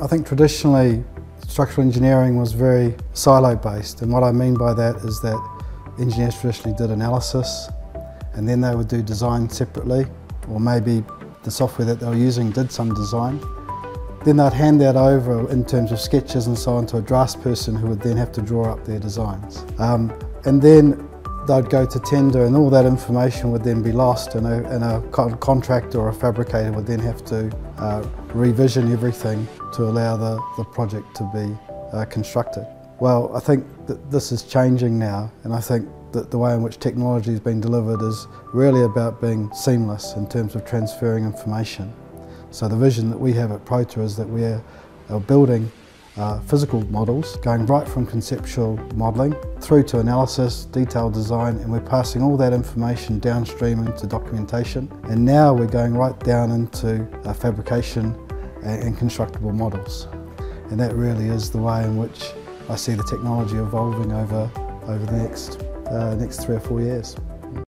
I think traditionally structural engineering was very silo-based, and what I mean by that is that engineers traditionally did analysis and then they would do design separately, or maybe the software that they were using did some design. Then they'd hand that over in terms of sketches and so on to a draftsperson who would then have to draw up their designs. And then they'd go to tender and all that information would then be lost, and a contractor or a fabricator would then have to revision everything to allow the project to be constructed. Well, I think that this is changing now, and I think that the way in which technology has been delivered is really about being seamless in terms of transferring information. So the vision that we have at Prota is that we are building physical models, going right from conceptual modelling through to analysis, detailed design, and we're passing all that information downstream into documentation. And now we're going right down into fabrication and constructible models. And that really is the way in which I see the technology evolving over the next 3 or 4 years.